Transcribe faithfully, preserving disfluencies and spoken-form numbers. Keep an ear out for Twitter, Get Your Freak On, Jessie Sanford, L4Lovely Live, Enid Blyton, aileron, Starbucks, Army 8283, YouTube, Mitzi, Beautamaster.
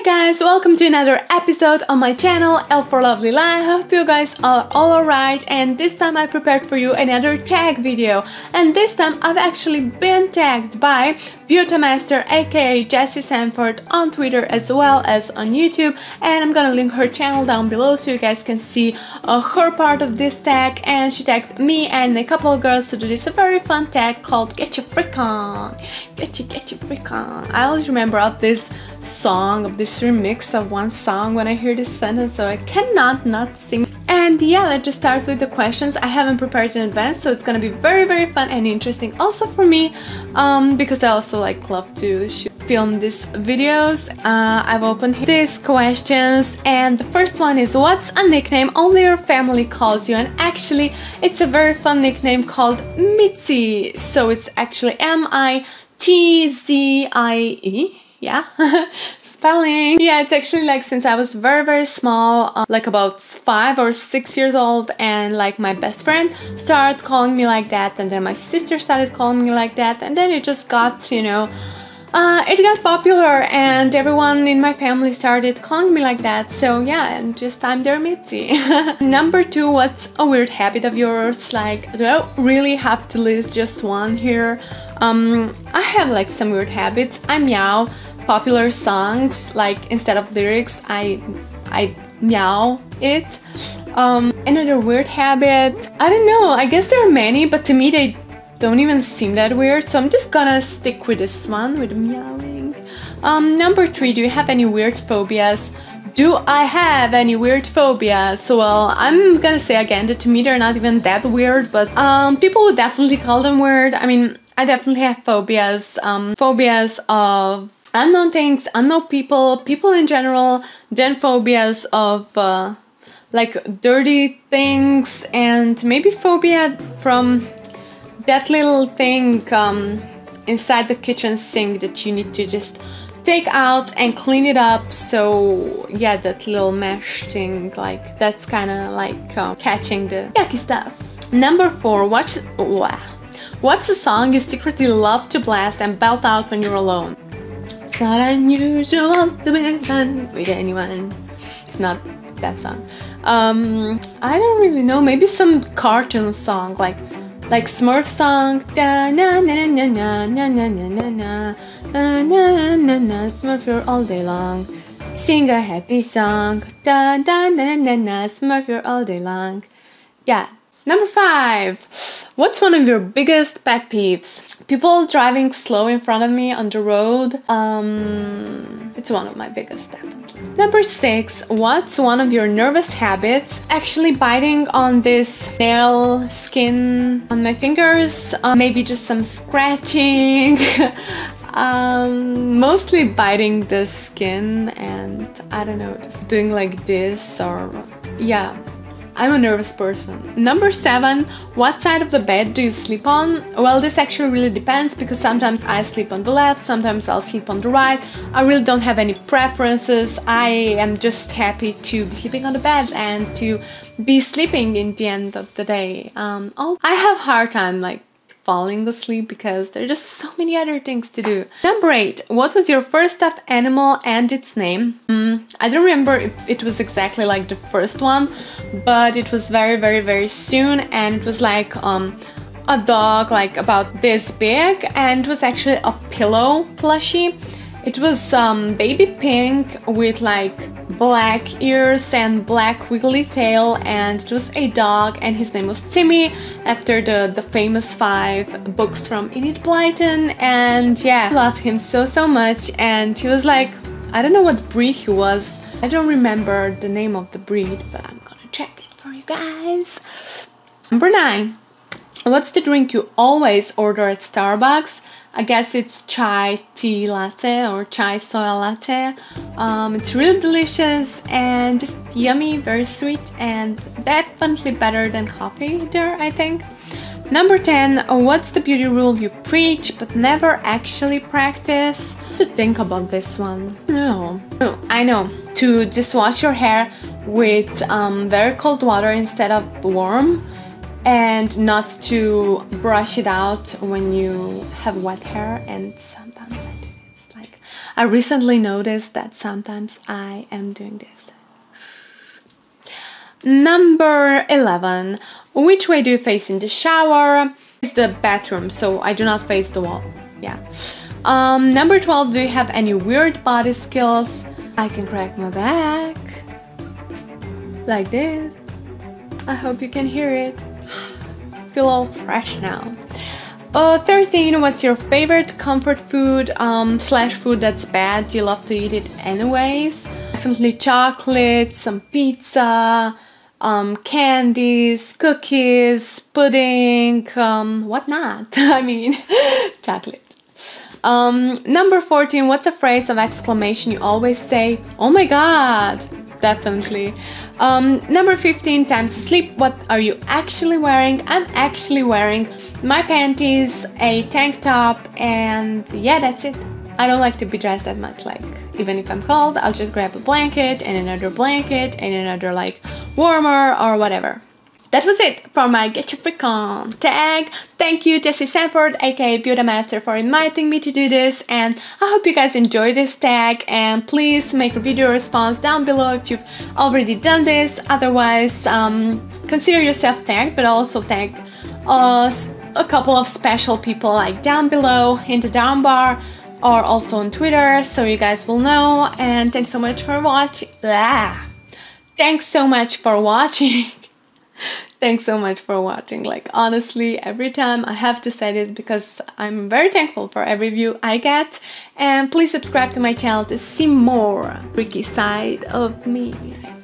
Hi guys, welcome to another episode on my channel L four Lovely Live. I hope you guys are all alright, and this time I prepared for you another tag video, and this time I've actually been tagged by Beautamaster aka Jessie Sanford on Twitter as well as on YouTube, and I'm gonna link her channel down below so you guys can see uh, her part of this tag. And she tagged me and a couple of girls to do this a very fun tag called Get Your Freak On. Get you, get your freak on. I always remember of this song, of this remix of one song when I hear this sentence, so I cannot not sing. And yeah, let's just start with the questions. I haven't prepared in advance, so it's gonna be very very fun and interesting also for me, um, because I also like love to shoot film these videos. uh, I've opened these questions, and the first one is, what's a nickname only your family calls you? And actually it's a very fun nickname called Mitzi, so it's actually M I T Z I E. Yeah, spelling. Yeah, it's actually like since I was very very small, um, like about five or six years old, and like my best friend started calling me like that, and then my sister started calling me like that, and then it just got, you know, uh, it got popular, and everyone in my family started calling me like that. So yeah, and just I'm their Mitzi. Number two, what's a weird habit of yours? Like, do I really have to list just one here? Um, I have like some weird habits. I meow popular songs, like instead of lyrics I I meow it. Um, another weird habit, I don't know, I guess there are many, but to me they don't even seem that weird, so I'm just gonna stick with this one, with meowing. Um, number three, do you have any weird phobias? Do I have any weird phobias? Well, I'm gonna say again that to me they're not even that weird, but um, people would definitely call them weird. I mean, I definitely have phobias, um, phobias of unknown things, unknown people, people in general, then phobias of uh, like dirty things, and maybe phobia from that little thing um, inside the kitchen sink that you need to just take out and clean it up. So yeah, that little mesh thing, like that's kind of like um, catching the yucky stuff. Number four, watch, wow, what's a song you secretly love to blast and belt out when you're alone? It's not unusual to be fun with anyone. It's not that song. Um, I don't really know. Maybe some cartoon song, like like Smurf song. Da na na na na na na na na na na na na. Smurf here all day long. Sing a happy song. Da da na na na. Smurf here all day long. Yeah. Number five. What's one of your biggest pet peeves? People driving slow in front of me on the road. Um, it's one of my biggest, definitely. Number six, what's one of your nervous habits? Actually biting on this nail skin on my fingers. Um, maybe just some scratching. um, mostly biting the skin, and I don't know, just doing like this, or yeah. I'm a nervous person. Number seven, what side of the bed do you sleep on? Well, this actually really depends, because sometimes I sleep on the left, sometimes I'll sleep on the right. I really don't have any preferences. I am just happy to be sleeping on the bed and to be sleeping in the end of the day. Um, I have a hard time like falling asleep because there are just so many other things to do. Number eight, what was your first stuffed animal and its name? Mm, I don't remember if it was exactly like the first one, but it was very very very soon, and it was like um, a dog like about this big, and it was actually a pillow plushie. It was um, baby pink with like black ears and black wiggly tail, and it was a dog, and his name was Timmy, after the, the famous five books from Enid Blyton. And yeah, I loved him so so much, and he was like, I don't know what breed he was, I don't remember the name of the breed, but I'm gonna check it for you guys. Number nine, what's the drink you always order at Starbucks? I guess it's chai tea latte or chai soya latte. Um, it's really delicious and just yummy, very sweet, and definitely better than coffee there, I think. Number ten, what's the beauty rule you preach but never actually practice? To think about this one. No, no, I know. To just wash your hair with um, very cold water instead of warm, and not to brush it out when you have wet hair. And sometimes I do this, like, I recently noticed that sometimes I am doing this. Number eleven. Which way do you face in the shower? It's the bathroom, so I do not face the wall. Yeah. Um, number twelve. Do you have any weird body skills? I can crack my back. Like this. I hope you can hear it. I feel all fresh now. Uh, thirteen. What's your favorite comfort food um, slash food that's bad? You love to eat it anyways. Definitely chocolate, some pizza, um, candies, cookies, pudding, um, whatnot. I mean, chocolate. Um, number fourteen. What's a phrase of exclamation you always say? Oh my god! Definitely. Um, number fifteen. Time to sleep. What are you actually wearing? I'm actually wearing my panties, a tank top, and yeah, that's it. I don't like to be dressed that much. Like, even if I'm cold, I'll just grab a blanket and another blanket and another like warmer or whatever. That was it for my Get Your Freak On tag. Thank you, Jessie Sanford, aka Beautamaster, for inviting me to do this, and I hope you guys enjoyed this tag, and please make a video response down below if you've already done this. Otherwise, um, consider yourself tagged, but also tag us a couple of special people like down below in the down bar, or also on Twitter, so you guys will know. And thanks so much for watching. Ah, thanks so much for watching. Thanks so much for watching. Like, honestly, every time I have to say it because I'm very thankful for every view I get. And please subscribe to my channel to see more freaky side of me.